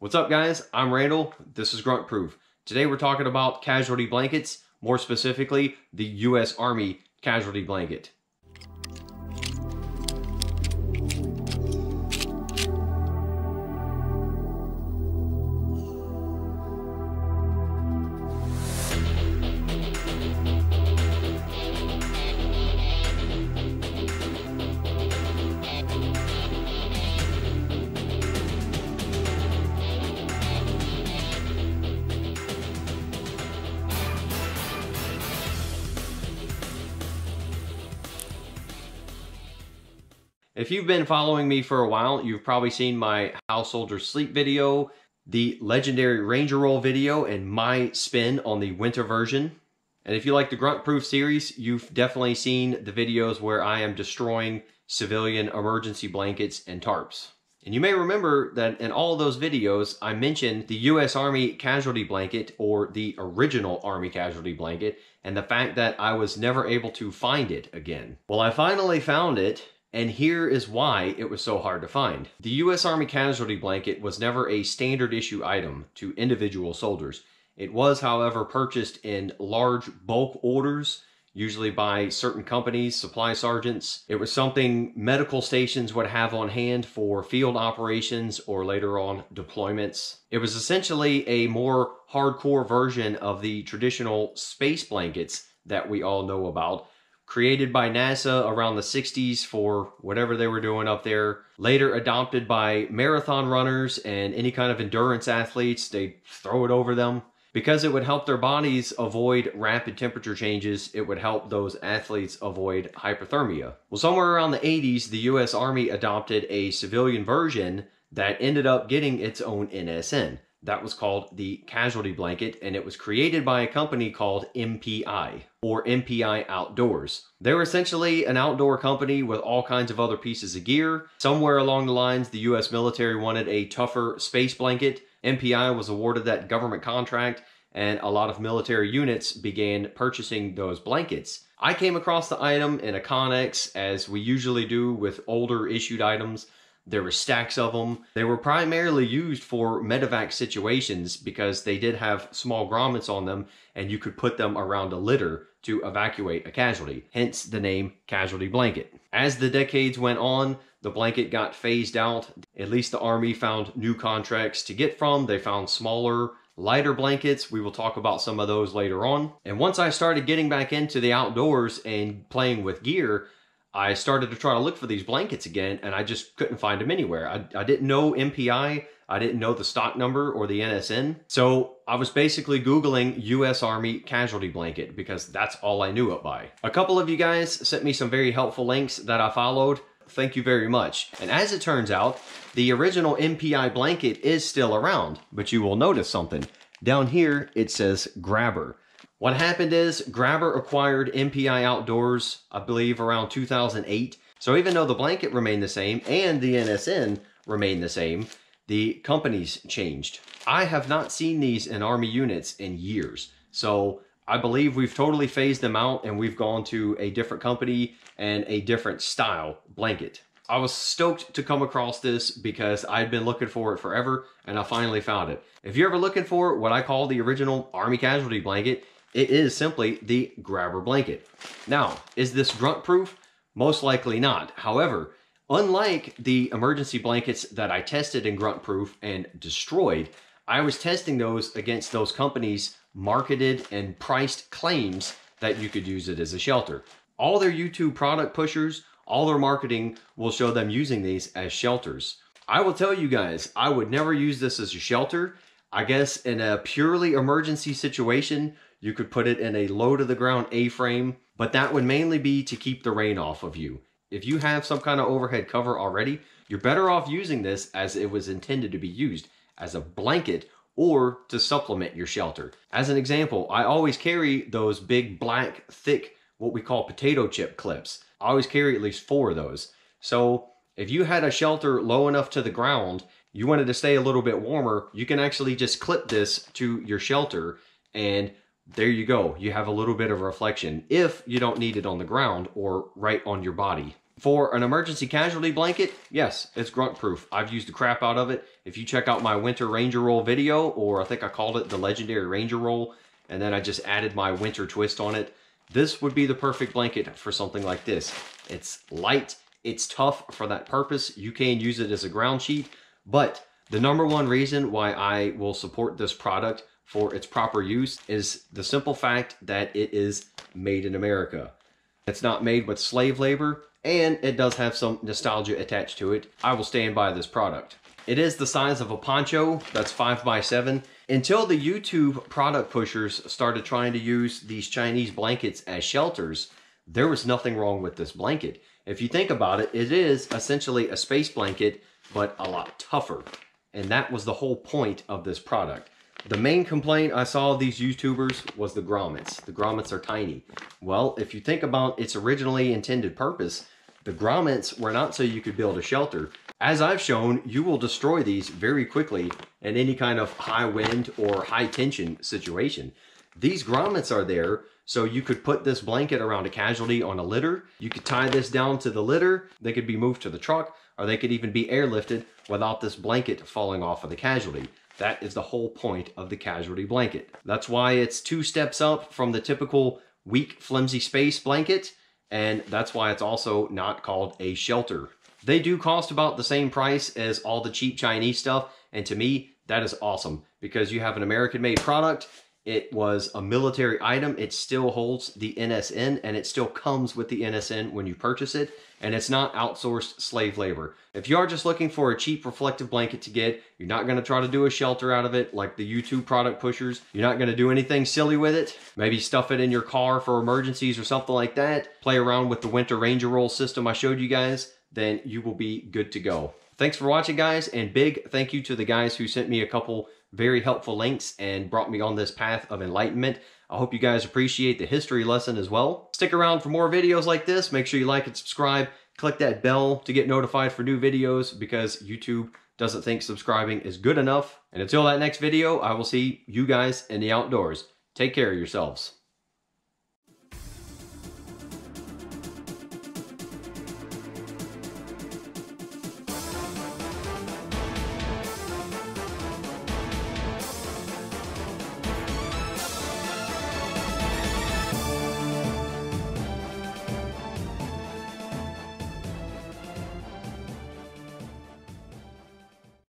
What's up guys, I'm Randall, this is Grunt Proof. Today we're talking about casualty blankets, more specifically the US Army casualty blanket. If you've been following me for a while, you've probably seen my Householder Sleep video, the Legendary Ranger Roll video, and my spin on the winter version. And if you like the Grunt Proof series, you've definitely seen the videos where I am destroying civilian emergency blankets and tarps. And you may remember that in all of those videos, I mentioned the U.S. Army casualty blanket, or the original Army casualty blanket, and the fact that I was never able to find it again. Well, I finally found it. And here is why it was so hard to find. The U.S. Army casualty blanket was never a standard issue item to individual soldiers. It was, however, purchased in large bulk orders, usually by certain companies, supply sergeants. It was something medical stations would have on hand for field operations or later on deployments. It was essentially a more hardcore version of the traditional space blankets that we all know about, created by NASA around the 60s for whatever they were doing up there, later adopted by marathon runners and any kind of endurance athletes. They throw it over them. Because it would help their bodies avoid rapid temperature changes, it would help those athletes avoid hypothermia. Well, somewhere around the 80s, the US Army adopted a civilian version that ended up getting its own NSN. That was called the casualty blanket, and it was created by a company called MPI, or MPI Outdoors. They were essentially an outdoor company with all kinds of other pieces of gear. Somewhere along the lines, the US military wanted a tougher space blanket. MPI was awarded that government contract, and a lot of military units began purchasing those blankets. I came across the item in a Connex, as we usually do with older issued items. There were stacks of them. They were primarily used for medevac situations because they did have small grommets on them and you could put them around a litter to evacuate a casualty, hence the name casualty blanket. As the decades went on, the blanket got phased out. At least the Army found new contracts to get from. They found smaller, lighter blankets. We will talk about some of those later on. And once I started getting back into the outdoors and playing with gear, I started to try to look for these blankets again, and I just couldn't find them anywhere. I didn't know MPI, I didn't know the stock number or the NSN. So I was basically Googling US Army casualty blanket because that's all I knew it by. A couple of you guys sent me some very helpful links that I followed. Thank you very much. And as it turns out, the original MPI blanket is still around, but you will notice something. Down here, it says Grabber. What happened is Grabber acquired MPI Outdoors, I believe, around 2008. So even though the blanket remained the same and the NSN remained the same, the companies changed. I have not seen these in Army units in years. So I believe we've totally phased them out and we've gone to a different company and a different style blanket. I was stoked to come across this because I'd been looking for it forever and I finally found it. If you're ever looking for what I call the original Army casualty blanket, it is simply the Grabber blanket. Now, is this grunt proof? Most likely not. However, unlike the emergency blankets that I tested in Grunt Proof and destroyed, I was testing those against those companies' marketed and priced claims that you could use it as a shelter. All their YouTube product pushers, all their marketing will show them using these as shelters. I will tell you guys, I would never use this as a shelter. I guess in a purely emergency situation, you could put it in a low to the ground A-frame, but that would mainly be to keep the rain off of you. If you have some kind of overhead cover already, you're better off using this as it was intended to be used, as a blanket or to supplement your shelter. As an example, I always carry those big black thick, what we call potato chip clips. I always carry at least 4 of those. So if you had a shelter low enough to the ground, you wanted to stay a little bit warmer, you can actually just clip this to your shelter and there you go. You have a little bit of reflection if you don't need it on the ground or right on your body. For an emergency casualty blanket, yes, it's grunt proof. I've used the crap out of it. If you check out my Winter Ranger Roll video, or I think I called it the Legendary Ranger Roll, and then I just added my winter twist on it, this would be the perfect blanket for something like this. It's light, it's tough for that purpose. You can use it as a ground sheet, but the number one reason why I will support this product for its proper use is the simple fact that it is made in America. It's not made with slave labor, and it does have some nostalgia attached to it. I will stand by this product. It is the size of a poncho, that's 5 by 7. Until the YouTube product pushers started trying to use these Chinese blankets as shelters, there was nothing wrong with this blanket. If you think about it, it is essentially a space blanket, but a lot tougher. And that was the whole point of this product. The main complaint I saw of these YouTubers was the grommets. The grommets are tiny. Well, if you think about its originally intended purpose, the grommets were not so you could build a shelter. As I've shown, you will destroy these very quickly in any kind of high wind or high tension situation. These grommets are there so you could put this blanket around a casualty on a litter. You could tie this down to the litter. They could be moved to the truck, or they could even be airlifted without this blanket falling off of the casualty. That is the whole point of the casualty blanket. That's why it's 2 steps up from the typical weak, flimsy space blanket, and that's why it's also not called a shelter. They do cost about the same price as all the cheap Chinese stuff, and to me, that is awesome, because you have an American-made product, it was a military item, it still holds the NSN, and it still comes with the NSN when you purchase it, and it's not outsourced slave labor. If you are just looking for a cheap reflective blanket to get, you're not gonna try to do a shelter out of it like the YouTube product pushers. You're not gonna do anything silly with it. Maybe stuff it in your car for emergencies or something like that. Play around with the Winter Ranger Roll system I showed you guys, then you will be good to go. Thanks for watching, guys, and big thank you to the guys who sent me a couple very helpful links and brought me on this path of enlightenment. I hope you guys appreciate the history lesson as well. Stick around for more videos like this. Make sure you like and subscribe. Click that bell to get notified for new videos, because YouTube doesn't think subscribing is good enough. And until that next video, I will see you guys in the outdoors. Take care of yourselves.